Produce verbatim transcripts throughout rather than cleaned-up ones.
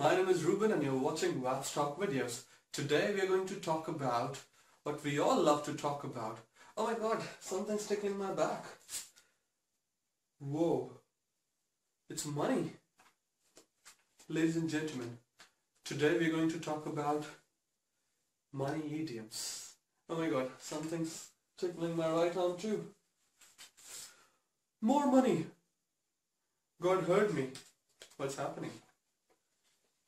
My name is Ruben and you're watching WabsTalk videos. Today we are going to talk about what we all love to talk about. Oh my god, something's tickling my back. Whoa, it's money. Ladies and gentlemen, today we are going to talk about money idioms. Oh my god, something's tickling my right arm too. More money. God heard me. What's happening?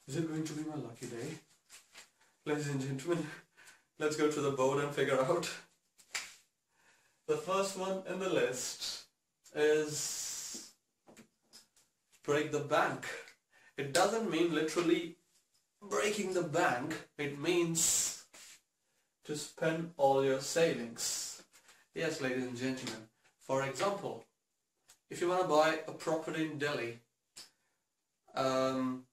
Is it going to be my lucky day? Ladies and gentlemen, let's go to the board and figure out. The first one in the list is break the bank. It doesn't mean literally breaking the bank. It means to spend all your savings. Yes, ladies and gentlemen. For example, if you want to buy a property in Delhi, um,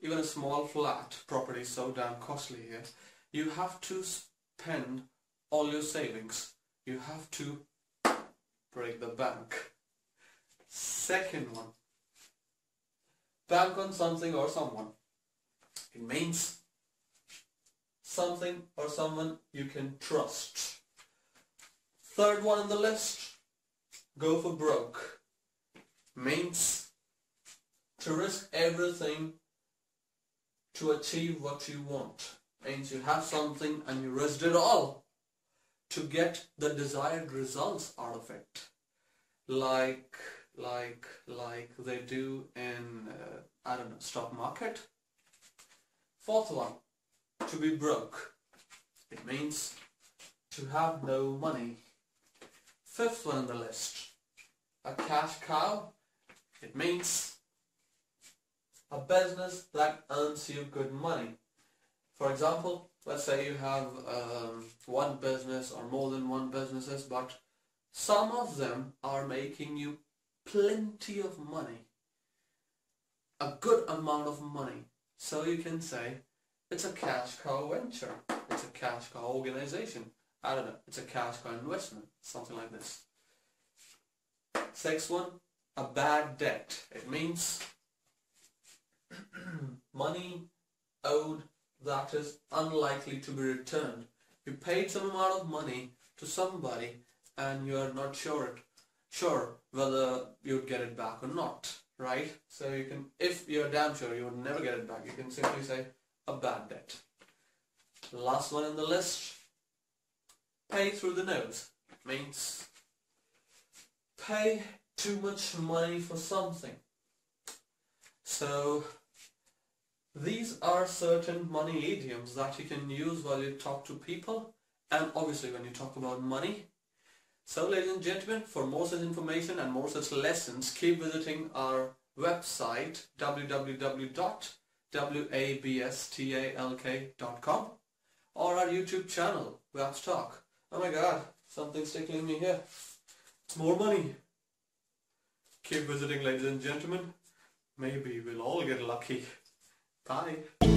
even a small flat property is so damn costly here, you have to spend all your savings. You have to break the bank. Second one, bank on something or someone. It means something or someone you can trust. Third one on the list, go for broke. Means to risk everything to achieve what you want. Means you have something and you risk it all to get the desired results out of it. Like, like, like they do in, uh, I don't know, stock market. Fourth one, to be broke. It means to have no money. Fifth one on the list, a cash cow. It means a business that earns you good money. For example, let's say you have um, one business or more than one businesses, but some of them are making you plenty of money, a good amount of money. So you can say it's a cash cow venture, it's a cash cow organization. I don't know, it's a cash cow investment, something like this. Sixth one, a bad debt. It means money owed that is unlikely to be returned. You paid some amount of money to somebody and you are not sure it, sure whether you'd get it back or not, right? So you can, if you're damn sure you would never get it back, you can simply say a bad debt. Last one on the list, pay through the nose. It means pay too much money for something. So these are certain money idioms that you can use while you talk to people and obviously when you talk about money. So ladies and gentlemen, for more such information and more such lessons, keep visiting our website w w w dot wabstalk dot com or our YouTube channel WabsTalk. Oh my god, something's tickling me here. It's more money. Keep visiting, ladies and gentlemen. Maybe we'll all get lucky. Bye.